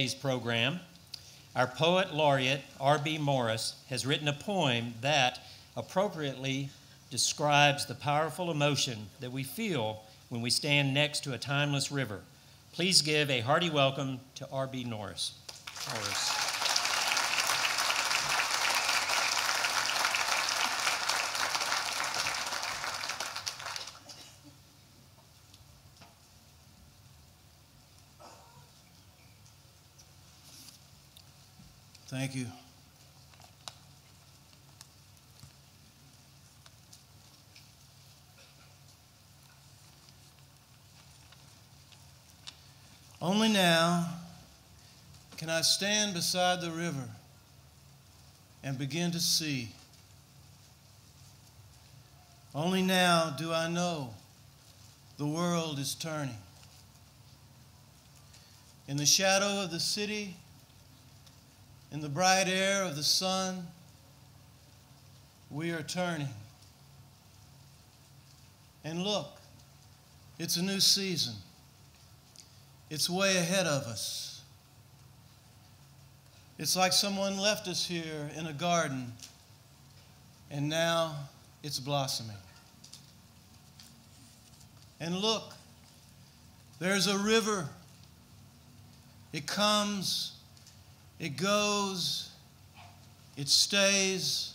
Today's program, our poet laureate R.B. Morris has written a poem that appropriately describes the powerful emotion that we feel when we stand next to a timeless river. Please give a hearty welcome to R.B. Morris. Thank you. Only now can I stand beside the river and begin to see. Only now do I know the world is turning. In the shadow of the city, in the bright air of the sun, we are turning. And look, it's a new season. It's way ahead of us. It's like someone left us here in a garden, and now it's blossoming. And look, there's a river. It comes, it goes, it stays,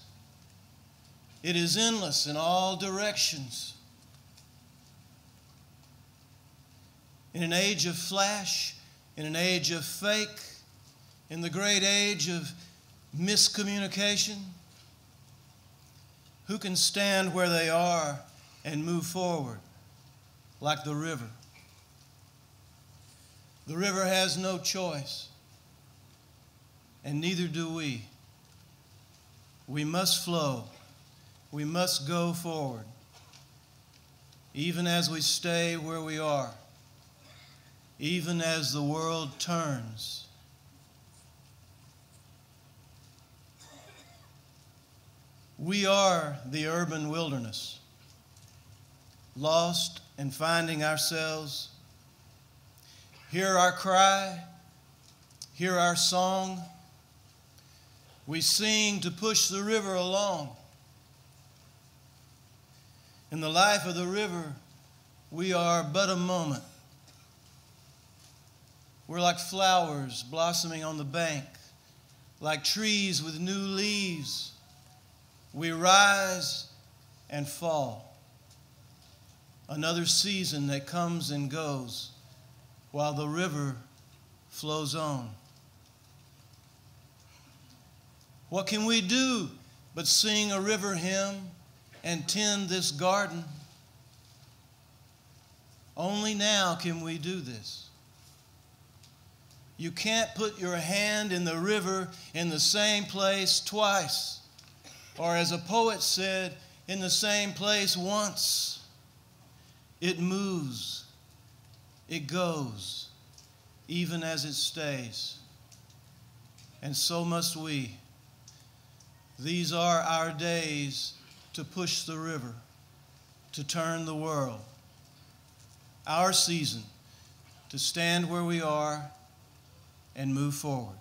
it is endless in all directions. In an age of flash, in an age of fake, in the great age of miscommunication, who can stand where they are and move forward like the river? The river has no choice. And neither do we. We must flow. We must go forward, even as we stay where we are, even as the world turns. We are the urban wilderness, lost and finding ourselves. Hear our cry, hear our song. We sing to push the river along. In the life of the river, we are but a moment. We're like flowers blossoming on the bank, like trees with new leaves. We rise and fall. Another season that comes and goes while the river flows on. What can we do but sing a river hymn and tend this garden? Only now can we do this. You can't put your hand in the river in the same place twice, or as a poet said, in the same place once. It moves, it goes, even as it stays. And so must we. These are our days to push the river, to turn the world. Our season to stand where we are and move forward.